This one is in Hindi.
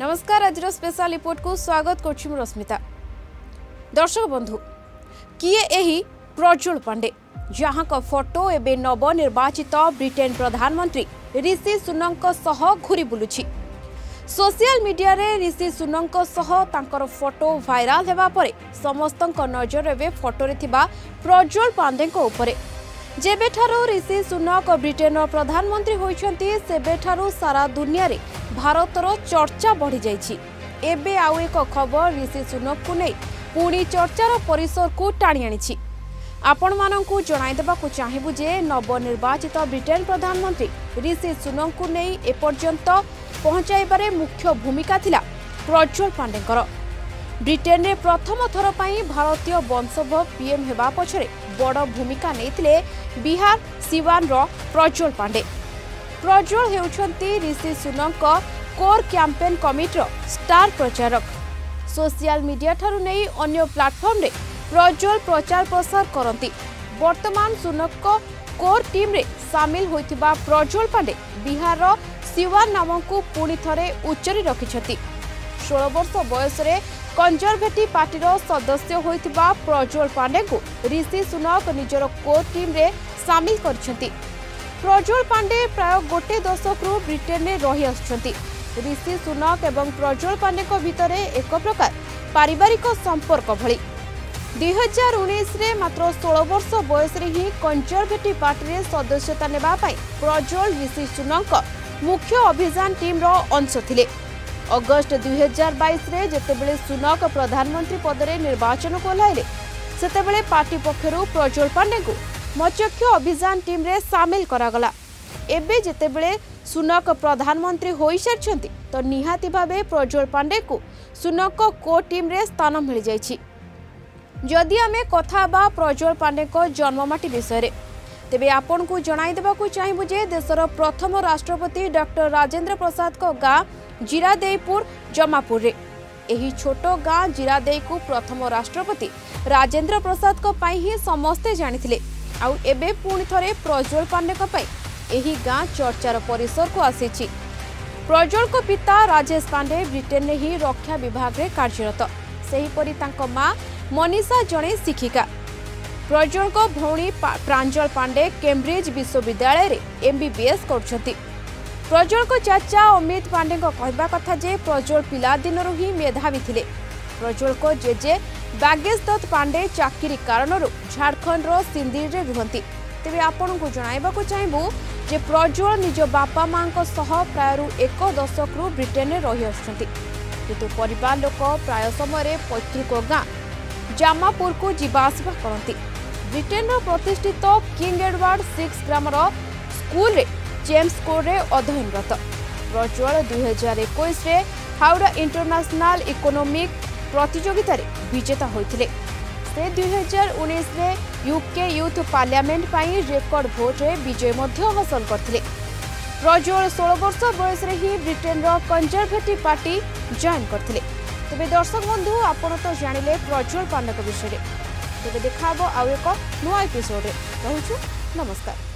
नमस्कार आज स्पेशल रिपोर्ट को स्वागत करछि रश्मिता। दर्शक बंधु किए एही प्रज्वल पांडे जहां का फोटो एबे नवनिर्वाचित ब्रिटेन प्रधानमंत्री ऋषि सुनक घूरी बुलुछि। सोशल मीडिया रे ऋषि सुनक फोटो वायरल हेबा परे समस्त नजर एबे फोटो रे थिबा प्रज्वल पांडे को उपरे। जेबेठारो ऋषि सुनक ब्रिटेन प्रधानमंत्री होइछंती सेबेठारो सारा दुनिया रे भारत रो चर्चा बढ़ी जाइछि। एबे आउ एक खबर ऋषि सुनक को नै पुणी चर्चार परिसर को टाणी आनिछि। आपण मानकू जणाइदेबाकू चाहेबू जे नवनिर्वाचित ब्रिटेन प्रधानमंत्री ऋषि सुनक को नै एपर्यंत पहुंचाइबारे मुख्य भूमिका थिला प्रज्वल पांडेकर। ब्रिटेन रे प्रथम थर पई भारतीय वंशोद्भव पीएम हेबा पछरे बड़ भूमिका नैथिले बिहार सिवान रो प्रज्वल पांडे। प्रज्वल हेउछंती ऋषि सुनक कोर कैंपेन कमिटीर स्टार प्रचारक। सोशल मीडिया ठारू नै अन्य प्लेटफॉर्म रे प्रज्वल प्रचार प्रसार करती। वर्तमान सुनक कोर टीम रे शामिल होइथिबा प्रज्वल पांडे बिहार रो सिवान नाम को पुणी थरे उच्चरी रखिछथि। 16 वर्ष बयस रे कंजर्वेटिव पार्टी रो सदस्य होइथिबा प्रज्वल पांडे को ऋषि सुनक निजर कोर टीम रे शामिल करछथि। प्रज्वल पांडे प्राय गोटे दशक रु ब्रिटेन रे रही आछथि। ऋषि सुनक एवं प्रज्वल पांडे भितर एक प्रकार पारिवारिक संपर्क भली। 2019 रे मात्र 16 वर्ष बयस रे ही कंजर्वेटिव पार्टी रे सदस्यता नेबा पई प्रज्वल ऋषि सुनक मुख्य अभियान टीम रो अंश थिले। अगस्त 2022 रे जेतेबेले सुनक प्रधानमंत्री पद रे निर्वाचन को लाइले सेतेबेले पार्टी पक्षरु प्रज्वल पांडे को मचक्य अभियान टीम रे शामिल करा गला। एबे जेतेबेले सुनक प्रधानमंत्री होई सरछंती तो निहाती भाबे प्रज्वल पांडे को सुनक को टीम रे स्थान मिल जाइछि। जदि आमे कथा बा प्रज्वल पांडे को जन्ममाटी विषय रे तेबे आपन को जणाई देबा को चाहिबु जे देशर प्रथम राष्ट्रपति डॉक्टर राजेंद्र प्रसाद को गां जिरादेईपुर जमापुर रे। एही छोटो गां जिरादेई को प्रथम राष्ट्रपति राजेंद्र प्रसाद को पाई ही समस्ते जानिथिले। आउ एबे पुणी थरे प्रज्वल पांडे को पाई एही गां चर्चार परिसर को आसीछि। प्रज्वल को पिता राजेश पांडे ब्रिटेन ने ही रक्षा विभाग रे कार्यरत। सेहीपरि तांको मां मनीषा जणे शिक्षिका। प्रज्वल को भौणी प्रांजल पांडे कैम्ब्रिज विश्वविद्यालय रे एमबीबीएस करछंती। प्रज्वल को चाचा अमित पांडे को कहबा कथा जे प्रज्वल पिला दिनरु ही मेधावी थिले। प्रज्वल को जेजे बागेश दत्त पांडे चाकरी कारणरु झारखंड रो सिंदीर रे रुहंती। तेबे आपन को जणाइबा को चाहेबू जे प्रज्वल निज बापा मां को सह प्रायरु एक दशक रु ब्रिटेन रे रही आछंती। किंतु परिवार लोक प्राय समय पैतृक गां जामापुर को जीवासवा करती। ब्रिटेन प्रतिष्ठित किंग एडवर्ड 6 ग्रामर स्कूल रे जेम्स कोर रे अध्ययनरत। प्रज्वल 2021 रे हावड़ा इंटरनेशनल इकोनॉमिक प्रतियोगिता रे विजेता होइथिले। से 2019 रे यूके यूथ पार्लियामेंट पाई रेकर्ड भोट रे विजय मध्य हासिल करथिले। प्रज्वल 16 वर्ष बयस रे ही ब्रिटेन रो कंजर्वेटिव पार्टी जॉइन करथिले। तेबे दर्शक बंधु आपण तो जानिले प्रज्वल पांडे विषय रे। तेबे देखा आउ एक नुआ एपिसोड रे। नमस्कार।